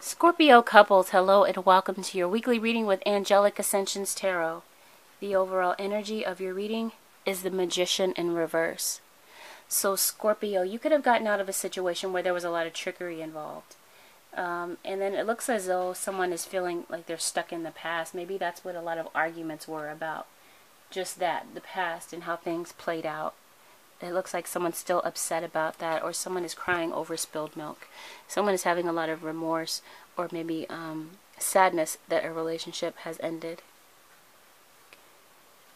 Scorpio couples, hello and welcome to your weekly reading with Angelic Ascensions Tarot. The overall energy of your reading is the Magician in reverse. So Scorpio, you could have gotten out of a situation where there was a lot of trickery involved. And then it looks as though someone is feeling like they're stuck in the past. Maybe that's what a lot of arguments were about. Just that, the past and how things played out. It looks like someone's still upset about that, or someone is crying over spilled milk. Someone is having a lot of remorse, or maybe sadness that a relationship has ended.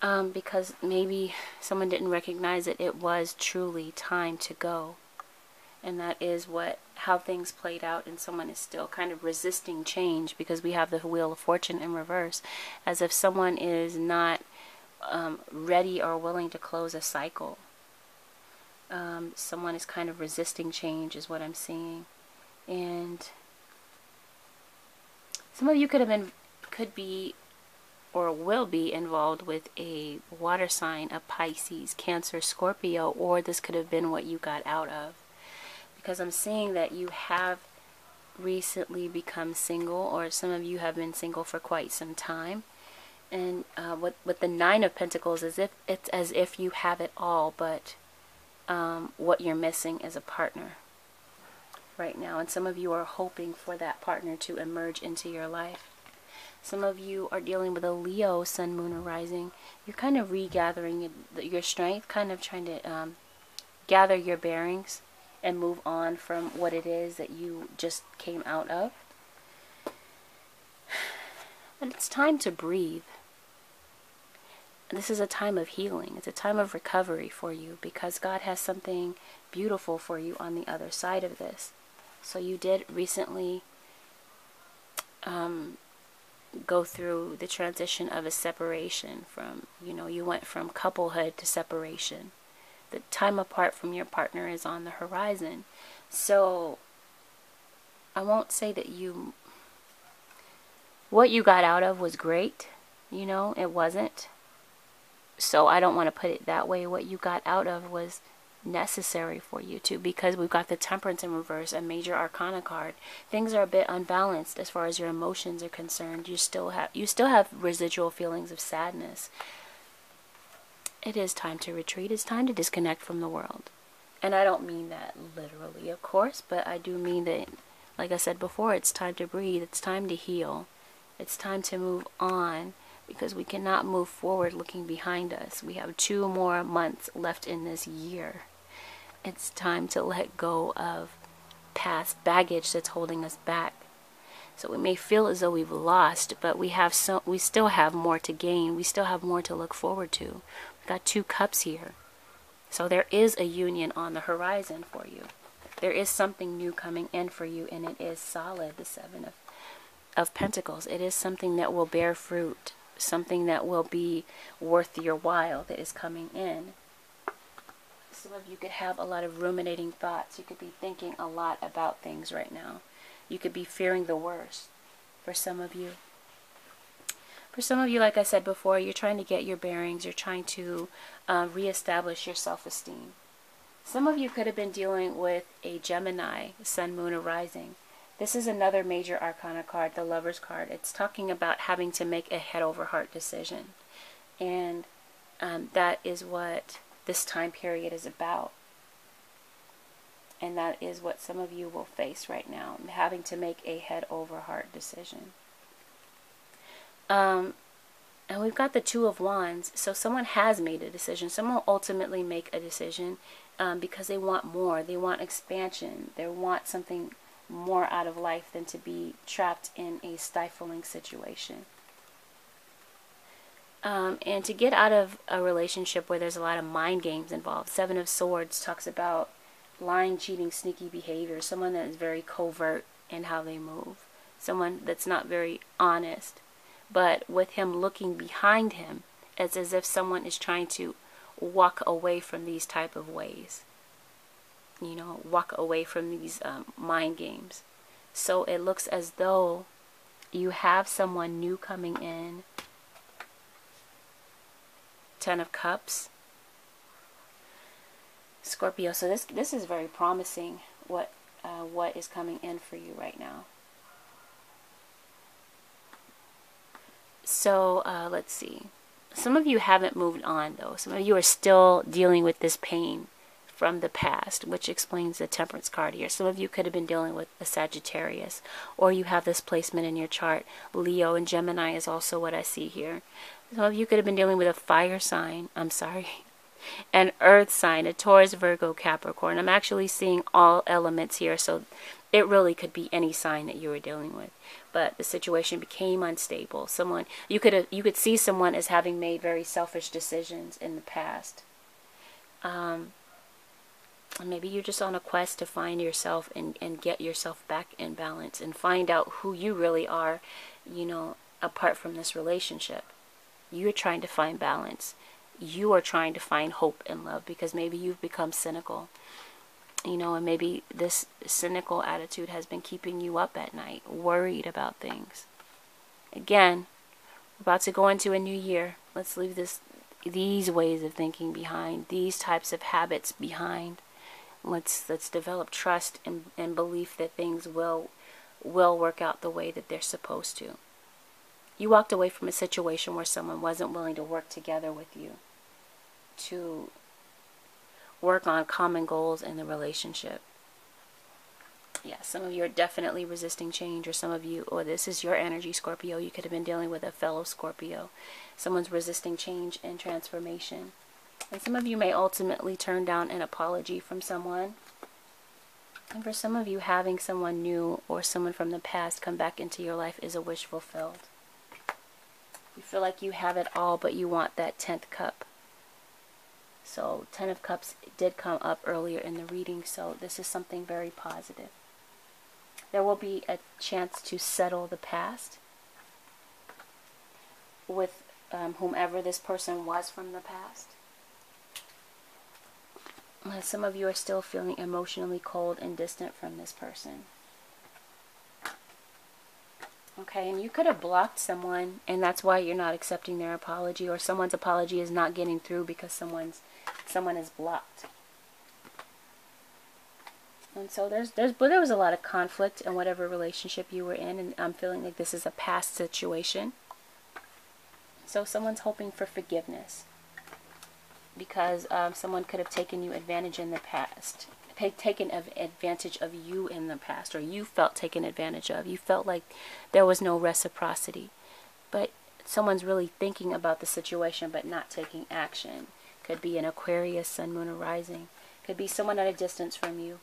Because maybe someone didn't recognize that it was truly time to go. And that is how things played out, and someone is still kind of resisting change, because we have the Wheel of Fortune in reverse, as if someone is not ready or willing to close a cycle. Someone is kind of resisting change is what I'm seeing. And some of you could be or will be involved with a water sign, a Pisces, Cancer, Scorpio, or this could have been what you got out of. Because I'm seeing that you have recently become single, or some of you have been single for quite some time. And with the Nine of Pentacles, it's as if you have it all, but what you're missing is a partner right now, and some of you are hoping for that partner to emerge into your life. Some of you are dealing with a Leo Sun, Moon, or Rising. You're kind of regathering your strength, kind of trying to gather your bearings and move on from what it is that you just came out of. But it's time to breathe. This is a time of healing. It's a time of recovery for you, because God has something beautiful for you on the other side of this. So you did recently go through the transition of a separation from, you went from couplehood to separation. The time apart from your partner is on the horizon. So I won't say that what you got out of was great. It wasn't. So I don't want to put it that way. What you got out of was necessary for you too, because we've got the Temperance in reverse, a major arcana card. Things are a bit unbalanced as far as your emotions are concerned. You still have residual feelings of sadness. It is time to retreat. It's time to disconnect from the world. And I don't mean that literally, of course, but I do mean that, like I said before, it's time to breathe. It's time to heal. It's time to move on, because we cannot move forward looking behind us. We have 2 more months left in this year. It's time to let go of past baggage that's holding us back. So we may feel as though we've lost, but we still have more to gain. We still have more to look forward to. We've got 2 cups here. So there is a union on the horizon for you. There is something new coming in for you, and it is solid, the 7 of Pentacles. It is something that will bear fruit. Something that will be worth your while that is coming in. Some of you could have a lot of ruminating thoughts. You could be thinking a lot about things right now. You could be fearing the worst for some of you. For some of you, like I said before, you're trying to get your bearings. You're trying to reestablish your self-esteem. Some of you could have been dealing with a Gemini, Sun, Moon, or Rising. This is another major arcana card, the Lover's card. It's talking about having to make a head-over-heart decision. And that is what this time period is about. And that is what some of you will face right now, having to make a head-over-heart decision. And we've got the 2 of Wands. So someone has made a decision. Someone will ultimately make a decision because they want more. They want expansion. They want something more out of life than to be trapped in a stifling situation. And to get out of a relationship where there's a lot of mind games involved. 7 of Swords talks about lying, cheating, sneaky behavior. Someone that is very covert in how they move. Someone that's not very honest. But with him looking behind him, it's as if someone is trying to walk away from these type of ways. Walk away from these mind games. So it looks as though you have someone new coming in. 10 of Cups. Scorpio. So this is very promising, what is coming in for you right now. So let's see. Some of you haven't moved on though. Some of you are still dealing with this pain from the past, which explains the Temperance card here. Some of you could have been dealing with a Sagittarius, or you have this placement in your chart. Leo and Gemini is also what I see here. Some of you could have been dealing with a fire sign, an earth sign, a Taurus, Virgo, Capricorn. I'm actually seeing all elements here, so it really could be any sign that you were dealing with. But the situation became unstable. Someone, you could see someone as having made very selfish decisions in the past. Maybe you're just on a quest to find yourself and get yourself back in balance and find out who you really are, you know, apart from this relationship. You're trying to find balance. You are trying to find hope and love, because maybe you've become cynical. You know, and maybe this cynical attitude has been keeping you up at night, worried about things. Again, we're about to go into a new year. Let's leave these ways of thinking behind, these types of habits behind. Let's develop trust and belief that things will work out the way that they're supposed to. You walked away from a situation where someone wasn't willing to work together with you to work on common goals in the relationship. Yeah, some of you are definitely resisting change, or some of you, or this is your energy, Scorpio. You could have been dealing with a fellow Scorpio. Someone's resisting change and transformation. And some of you may ultimately turn down an apology from someone. And for some of you, having someone new or someone from the past come back into your life is a wish fulfilled. You feel like you have it all, but you want that 10th cup. So 10 of cups did come up earlier in the reading, so this is something very positive. There will be a chance to settle the past with whomever this person was from the past. Some of you are still feeling emotionally cold and distant from this person. Okay, and you could have blocked someone, and that's why you're not accepting their apology, or someone's apology is not getting through because someone is blocked. And so there was a lot of conflict in whatever relationship you were in, and I'm feeling like this is a past situation. So someone's hoping for forgiveness, because someone could have taken you advantage in the past. Taken advantage of you in the past, or you felt taken advantage of. You felt like there was no reciprocity, but someone's really thinking about the situation but not taking action. Could be an Aquarius, Sun, Moon, or Rising. Could be someone at a distance from you,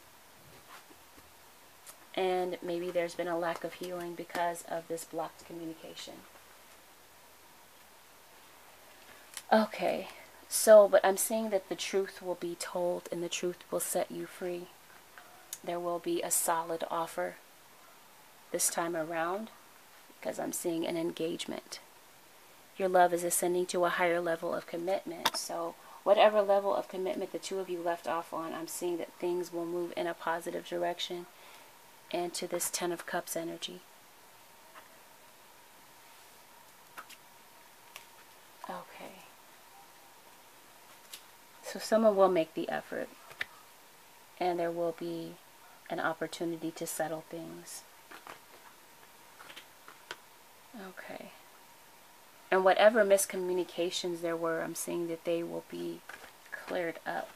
and maybe there's been a lack of healing because of this blocked communication. Okay. So, but I'm seeing that the truth will be told and the truth will set you free. There will be a solid offer this time around, because I'm seeing an engagement. Your love is ascending to a higher level of commitment. So whatever level of commitment the two of you left off on, I'm seeing that things will move in a positive direction and to this 10 of Cups energy. Okay. So someone will make the effort, and there will be an opportunity to settle things. Okay. And whatever miscommunications there were, I'm seeing that they will be cleared up.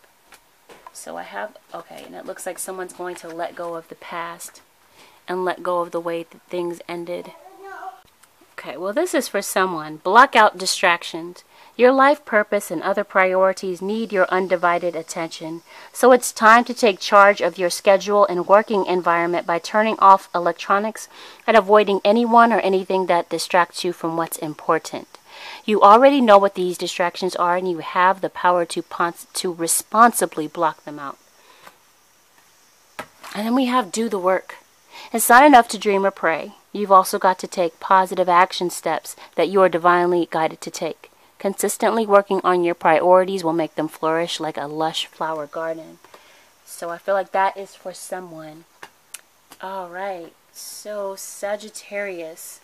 So I have, okay, and it looks like someone's going to let go of the past and let go of the way that things ended. Okay, well, this is for someone. Block out distractions. Your life purpose and other priorities need your undivided attention. So it's time to take charge of your schedule and working environment by turning off electronics and avoiding anyone or anything that distracts you from what's important. You already know what these distractions are, and you have the power to responsibly block them out. And then we have do the work. It's not enough to dream or pray. You've also got to take positive action steps that you are divinely guided to take. Consistently working on your priorities will make them flourish like a lush flower garden. So I feel like that is for someone. All right, so Sagittarius.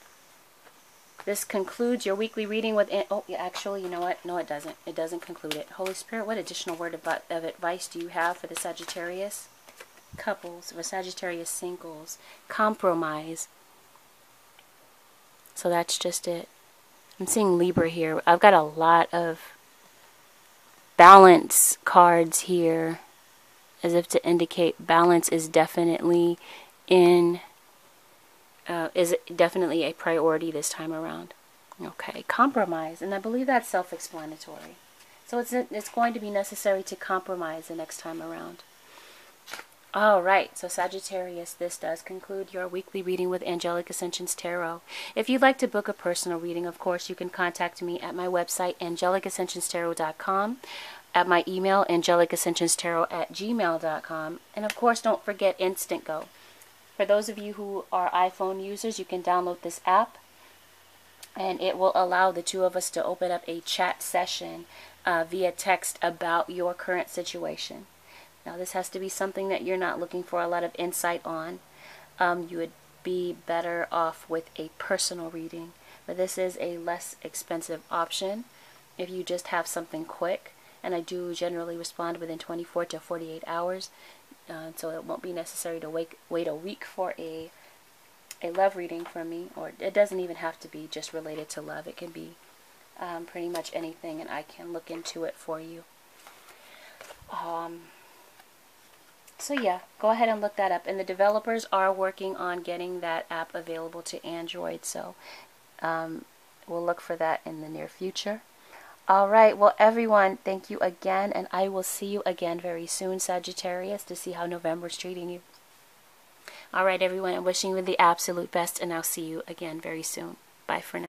This concludes your weekly reading with... Oh, actually, you know what? No, it doesn't. It doesn't conclude it. Holy Spirit, what additional word of advice do you have for the Sagittarius? Couples, or Sagittarius singles. Compromise. So that's just it. I'm seeing Libra here. I've got a lot of balance cards here, as if to indicate balance is definitely definitely a priority this time around. Okay, compromise, and I believe that's self-explanatory. So it's going to be necessary to compromise the next time around. All right, so Sagittarius, this does conclude your weekly reading with Angelic Ascensions Tarot. If you'd like to book a personal reading, of course, you can contact me at my website, angelicascensionstarot.com, at my email, angelicascensionstarot@gmail.com, and of course, don't forget Instant Go. For those of you who are iPhone users, you can download this app, and it will allow the two of us to open up a chat session via text about your current situation. Now, this has to be something that you're not looking for a lot of insight on. You would be better off with a personal reading, but this is a less expensive option if you just have something quick, and I do generally respond within 24 to 48 hours, so it won't be necessary to wait a week for a love reading from me, or it doesn't even have to be just related to love. It can be pretty much anything, and I can look into it for you. So yeah, go ahead and look that up. And the developers are working on getting that app available to Android, so we'll look for that in the near future. All right, well, everyone, thank you again, and I will see you again very soon, Sagittarius, to see how November's treating you. All right, everyone, I'm wishing you the absolute best, and I'll see you again very soon. Bye for now.